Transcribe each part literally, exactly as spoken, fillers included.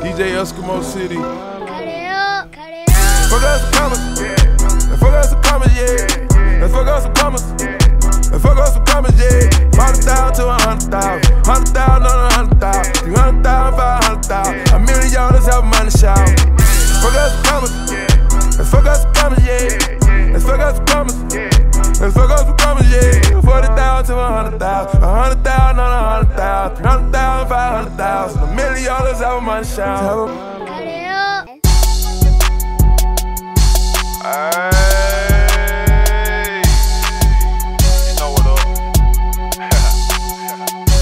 D J Eskimo City. Fuck us some promise, and fuck us some promise, yeah. And fuck us some promise, and fuck us some promise, yeah. Five thousand to a hundred thousand, hundred thousand on a hundred thousand, three hundred thousand, five hundred thousand, a million dollars out of money shout. Fuck us some promise, and fuck us some promise, yeah. And fuck us some promise, and fuck us some promise, yeah. Forty thousand to a hundred thousand, a hundred thousand on a hundred thousand, three hundred thousand, five hundred thousand, a million dollars out of money shout. Ayy, you know what up.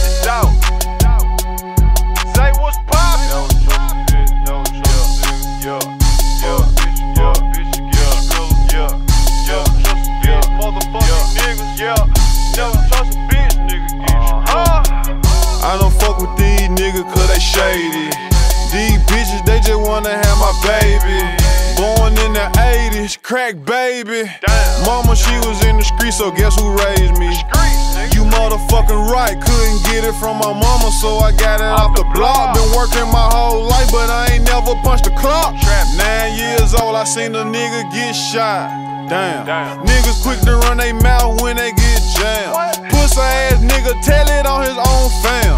It's out. Say what's poppin'. No trust, no trust, yeah, yeah, yeah, yeah, yeah, yeah. Trust a bitch, motherfucking niggas, yeah. Never trust a bitch, nigga, huh? I don't fuck with these niggas 'cause they shady. These bitches, they just wanna have my baby. Born in the eighties, crack baby. Damn. Mama, she was in the street, so guess who raised me? Street, you motherfucking right, couldn't get it from my mama, so I got it off, off the, the block. block. Been working my whole life, but I ain't never punched the clock. Trap. Nine years old, I seen a nigga get shot. Damn. Damn. Niggas quick to run they mouth when they get jammed. What? Pussy ass nigga, tell it on his own fam.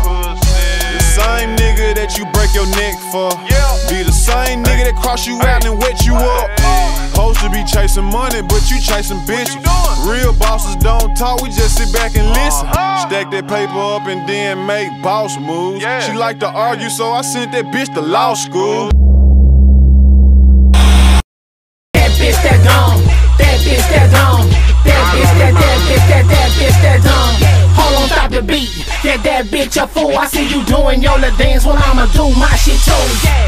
The same nigga that you break your neck for, yeah. Be the same nigga that cross you out and wet you up. Supposed to be chasing money, but you chasing bitches. Real bosses don't talk, we just sit back and listen. Stack that paper up and then make boss moves. She like to argue, so I sent that bitch to law school. That bitch that gone, that bitch that gone, that bitch that, that bitch that, that bitch that gone. Hold on, stop the beat. That that bitch a fool. I see you doing your little dance when I'ma do my shit too.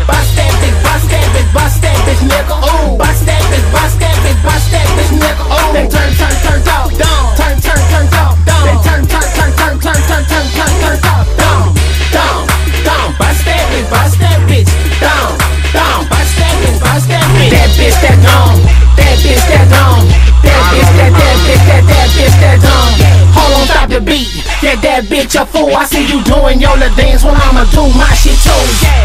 Bust that bitch, bust that bitch, bust that bitch, nigga. Ooh, bust that bitch, bust that bitch, bust that bitch, nigga. Ooh, then turn, turn, turn, down, down, turn, turn, turn, down, down, then turn, turn, turn, turn, turn, turn, turn, turn, turn, down, down, down, down. Bust that bitch, bust that bitch, down, down. Bust that bitch, bust that bitch. That bitch that gone, that bitch that gone, that bitch that, that bitch that, that bitch that gone. Hold on, stop the beat. Yeah, that bitch a fool. I see you doing your little dance when I'ma do my shit too.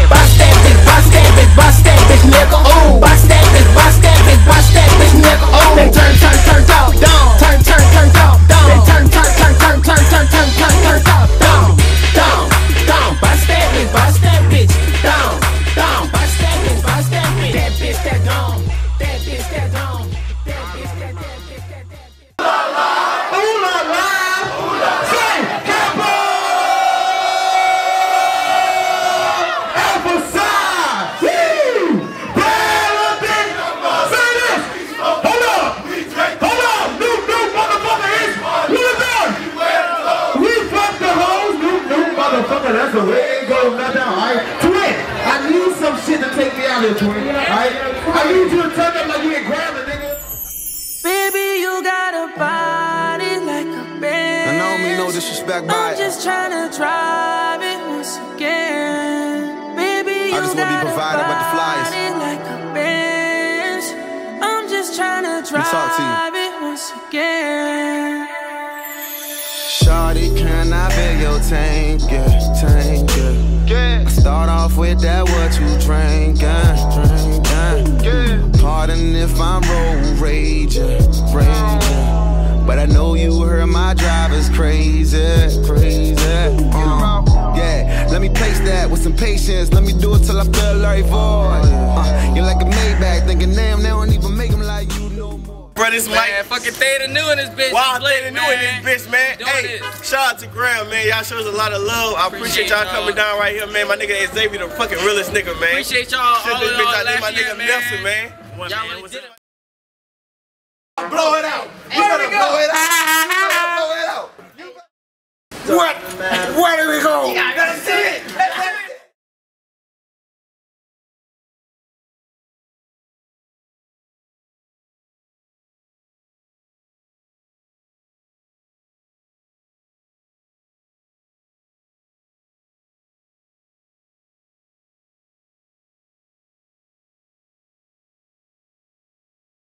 Bust that bitch, bust that bitch, bust that bitch, nigga. Ooh, bust that bitch, bust that bitch, bust that bitch, nigga. Ooh, then turn, turn, turn, down, down, turn, turn, turn, down, down, then turn, turn, turn, turn, turn, turn, turn, turn, turn, down, down, down, down. Bust that bitch, bust that bitch, down, down. Bust that bitch, bust that bitch. That bitch that gone, that bitch that gone, that bitch that, that bitch that, that bitch. La la. That's the way it goes now, alright? Twin, I need some shit to take me out of here, twin, alright? I need you to turn up like you ain't grabbing, nigga. Baby, you got a body like a bitch. And I don't mean no disrespect by it. I'm just trying to drive it once again. Baby, you got a body like a bitch. I just want to be provided by the flyers. Like a bitch. I'm just trying to drive it once again. Shawty, can I be your tank, yeah, tank, yeah. I start off with that what you drinkin', drinkin', yeah. Pardon if I'm road raging, raging. But I know you heard my drive is crazy, crazy, uh, yeah. Let me place that with some patience, let me do it till I feel like void. uh, You're like a Maybach, thinking damn, they don't even make them like you no more. Bro, this man, like fucking Theta Nu in this bitch. Wild Theta Nu in this bitch, man. Doing hey, this. Shout out to Graham, man. Y'all show us a lot of love. I appreciate, appreciate y'all coming down right here, man. My nigga Xavier, the fucking realest nigga, man. Appreciate y'all. All, all this bitch out there, my nigga man. Nelson, man. What, man? What's up? Blow it out. You better blow it out. Blow it out. What? Where do we go?